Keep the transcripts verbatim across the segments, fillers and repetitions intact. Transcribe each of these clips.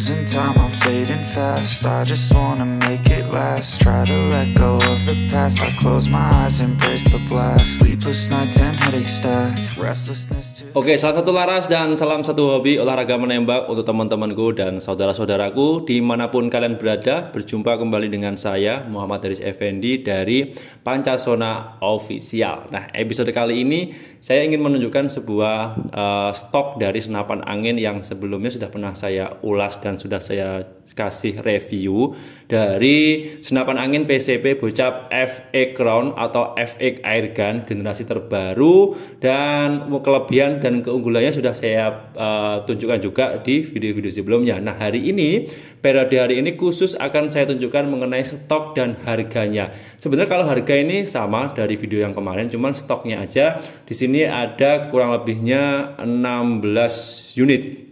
losing time, I'm fading fast. I just wanna make it last. Try to let go of the past. I close my eyes, embrace the blast. Sleepless nights and headache stack. Restlessness. Oke, salam satu laras dan salam satu hobi olahraga menembak untuk teman-temanku dan saudara-saudaraku dimanapun kalian berada. Berjumpa kembali dengan saya Muhammad Haris Effendi dari Pancasona Official. Nah, episode kali ini saya ingin menunjukkan sebuah uh, stok dari senapan angin yang sebelumnya sudah pernah saya ulas dan sudah saya kasih review dari senapan angin P C P Bocap F X Crown atau F X Airgun generasi terbaru, dan kelebihan dan keunggulannya sudah saya uh, tunjukkan juga di video-video sebelumnya. Nah, hari ini periode hari ini khusus akan saya tunjukkan mengenai stok dan harganya. Sebenarnya kalau harga ini sama dari video yang kemarin, cuman stoknya aja di sini ada kurang lebihnya enam belas unit.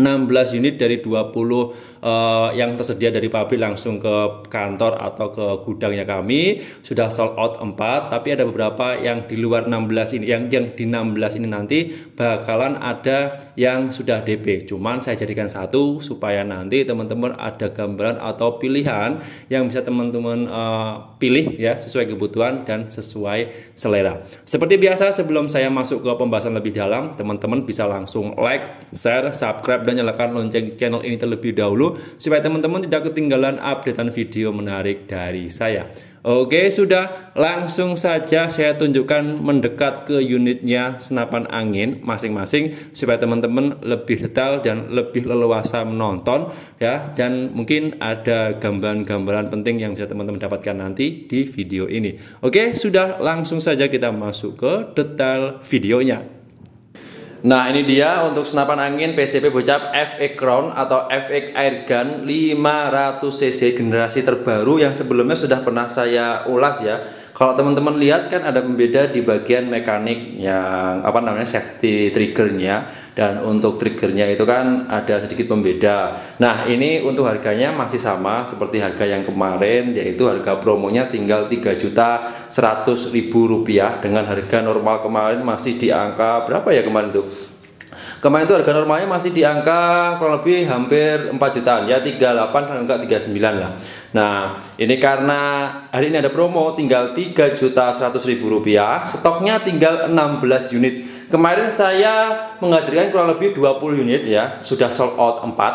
enam belas unit dari dua puluh uh, yang tersedia dari pabrik langsung ke kantor atau ke gudangnya kami. Sudah sold out empat, tapi ada beberapa yang di luar enam belas ini. Yang yang di enam belas ini nanti bakalan ada yang sudah D P. Cuman saya jadikan satu supaya nanti teman-teman ada gambaran atau pilihan yang bisa teman-teman uh, pilih ya, sesuai kebutuhan dan sesuai selera. Seperti biasa, sebelum saya masuk ke pembahasan lebih dalam, teman-teman bisa langsung like, share, subscribe dan nyalakan lonceng channel ini terlebih dahulu supaya teman-teman tidak ketinggalan updatean video menarik dari saya. Oke, sudah, langsung saja saya tunjukkan mendekat ke unitnya senapan angin masing-masing supaya teman-teman lebih detail dan lebih leluasa menonton ya, dan mungkin ada gambaran-gambaran penting yang bisa teman-teman dapatkan nanti di video ini. Oke, sudah, langsung saja kita masuk ke detail videonya. Nah, ini dia untuk senapan angin P C P Bocap F X Crown atau F X Airgun lima ratus cc generasi terbaru yang sebelumnya sudah pernah saya ulas ya. Kalau teman-teman lihat kan ada pembeda di bagian mekanik yang apa namanya safety triggernya, dan untuk triggernya itu kan ada sedikit pembeda. Nah, ini untuk harganya masih sama seperti harga yang kemarin, yaitu harga promonya tinggal tiga juta seratus ribu rupiah dengan harga normal kemarin masih di angka berapa ya kemarin tuh? Kemarin itu harga normalnya masih di angka kurang lebih hampir empat jutaan ya, tiga puluh delapan sampai tiga puluh sembilan lah. Nah, ini karena hari ini ada promo tinggal tiga juta seratus ribu rupiah, stoknya tinggal enam belas unit. Kemarin saya menghadirkan kurang lebih dua puluh unit ya, sudah sold out empat.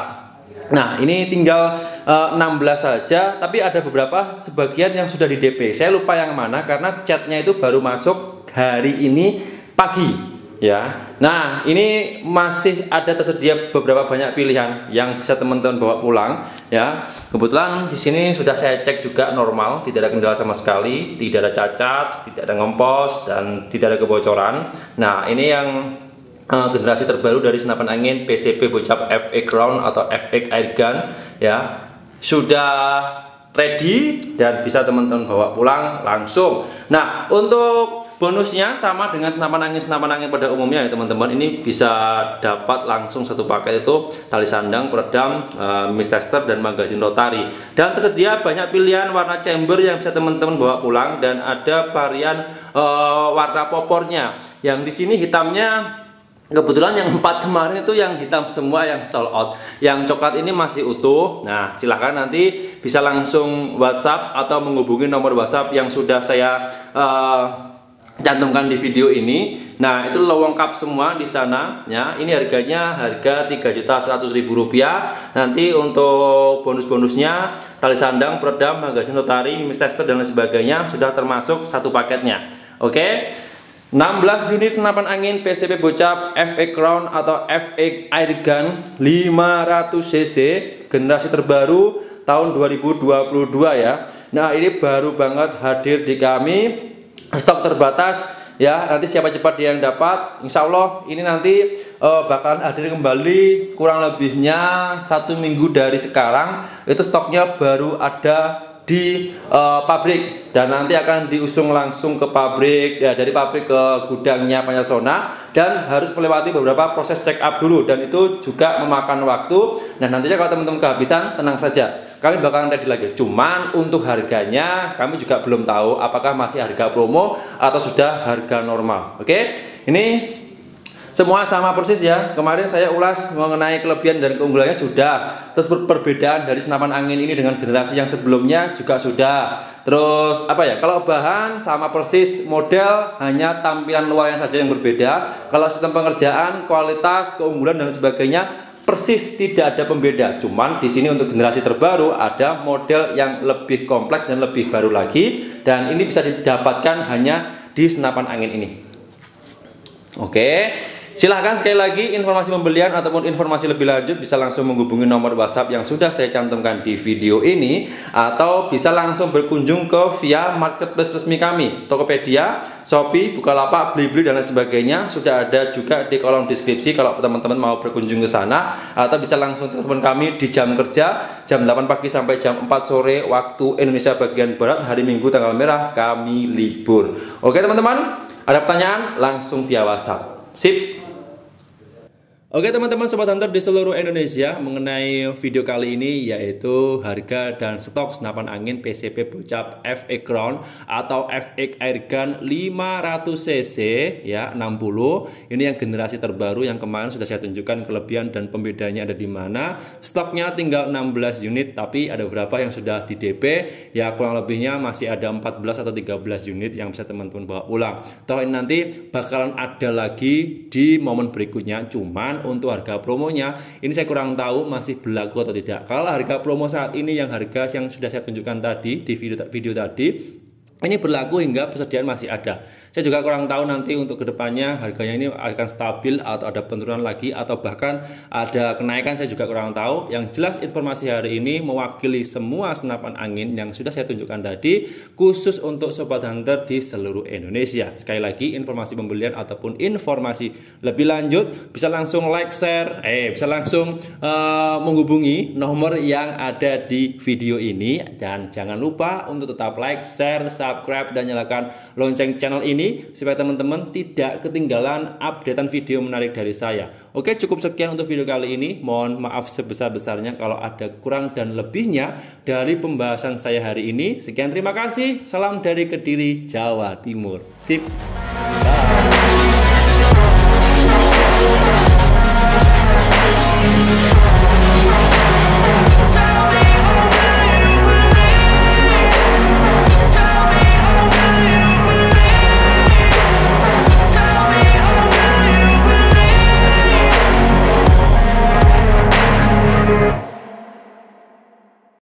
Nah, ini tinggal uh, enam belas saja, tapi ada beberapa sebagian yang sudah di D P. Saya lupa yang mana karena chatnya itu baru masuk hari ini pagi. Ya, nah ini masih ada tersedia beberapa banyak pilihan yang bisa teman-teman bawa pulang ya. Kebetulan di sini sudah saya cek juga normal, tidak ada kendala sama sekali, tidak ada cacat, tidak ada ngempos dan tidak ada kebocoran. Nah, ini yang uh, generasi terbaru dari senapan angin P C P Bocap F X Crown atau F X Airgun ya, sudah ready dan bisa teman-teman bawa pulang langsung. Nah, untuk bonusnya sama dengan senapan angin-senapan angin pada umumnya ya teman-teman. Ini bisa dapat langsung satu paket itu tali sandang, peredam, uh, mist tester, dan magazin rotari. Dan tersedia banyak pilihan warna chamber yang bisa teman-teman bawa pulang, dan ada varian uh, warna popornya. Yang di sini hitamnya kebetulan yang empat kemarin itu yang hitam semua yang sold out. Yang coklat ini masih utuh. Nah, silahkan nanti bisa langsung WhatsApp atau menghubungi nomor WhatsApp yang sudah saya uh, cantumkan di video ini. Nah, itu lengkap semua di sana ya. Ini harganya harga tiga juta seratus ribu rupiah. Nanti untuk bonus-bonusnya tali sandang, peredam, magazin rotari, mist tester dan lain sebagainya sudah termasuk satu paketnya. Oke. enam belas unit senapan angin P C P Bocap F X Crown atau F X Airgun lima ratus cc generasi terbaru tahun dua ribu dua puluh dua ya. Nah, ini baru banget hadir di kami. Stok terbatas ya, nanti siapa cepat dia yang dapat. Insya Allah ini nanti uh, bakalan hadir kembali kurang lebihnya satu minggu dari sekarang. Itu stoknya baru ada di uh, pabrik dan nanti akan diusung langsung ke pabrik ya, dari pabrik ke gudangnya Pancasona, dan harus melewati beberapa proses check up dulu dan itu juga memakan waktu. Nah, nantinya kalau teman-teman kehabisan, tenang saja, kami bakalan ready lagi. Cuman untuk harganya kami juga belum tahu apakah masih harga promo atau sudah harga normal. Oke, ini Semua sama persis ya. Kemarin saya ulas mengenai kelebihan dan keunggulannya sudah. Terus perbedaan dari senapan angin ini dengan generasi yang sebelumnya juga sudah. Terus apa ya? Kalau bahan sama persis, model hanya tampilan luarnya saja yang berbeda. Kalau sistem pengerjaan, kualitas, keunggulan dan sebagainya persis, tidak ada pembeda. Cuman di sini untuk generasi terbaru ada model yang lebih kompleks dan lebih baru lagi, dan ini bisa didapatkan hanya di senapan angin ini. Oke, silahkan sekali lagi informasi pembelian ataupun informasi lebih lanjut bisa langsung menghubungi nomor WhatsApp yang sudah saya cantumkan di video ini, atau bisa langsung berkunjung ke via marketplace resmi kami, Tokopedia, Shopee, Bukalapak, BliBli dan lain sebagainya. Sudah ada juga di kolom deskripsi kalau teman-teman mau berkunjung ke sana, atau bisa langsung telepon kami di jam kerja jam delapan pagi sampai jam empat sore waktu Indonesia bagian Barat, hari Minggu tanggal merah kami libur. Oke teman-teman, ada pertanyaan langsung via WhatsApp. Sip. Oke teman-teman sobat hunter di seluruh Indonesia, mengenai video kali ini yaitu harga dan stok senapan angin P C P Bocap F X Crown atau F X Airgun lima ratus cc ya enam puluh. Ini yang generasi terbaru yang kemarin sudah saya tunjukkan kelebihan dan pembedanya ada di mana. Stoknya tinggal enam belas unit, tapi ada beberapa yang sudah di D P ya, kurang lebihnya masih ada empat belas atau tiga belas unit yang bisa teman-teman bawa pulang. Toh ini nanti bakalan ada lagi di momen berikutnya, cuman untuk harga promonya ini saya kurang tahu masih berlaku atau tidak. Kalau harga promo saat ini yang harga yang sudah saya tunjukkan tadi di video, video tadi ini berlaku hingga persediaan masih ada. Saya juga kurang tahu nanti untuk kedepannya harganya ini akan stabil atau ada penurunan lagi atau bahkan ada kenaikan, saya juga kurang tahu. Yang jelas informasi hari ini mewakili semua senapan angin yang sudah saya tunjukkan tadi, khusus untuk sobat hunter di seluruh Indonesia. Sekali lagi informasi pembelian ataupun informasi lebih lanjut bisa langsung like, share, eh bisa langsung uh, menghubungi nomor yang ada di video ini, dan jangan lupa untuk tetap like, share, subscribe dan nyalakan lonceng channel ini supaya teman-teman tidak ketinggalan updatean video menarik dari saya. Oke, cukup sekian untuk video kali ini. Mohon maaf sebesar-besarnya kalau ada kurang dan lebihnya dari pembahasan saya hari ini. Sekian, terima kasih. Salam dari Kediri, Jawa Timur. Sip. Bye.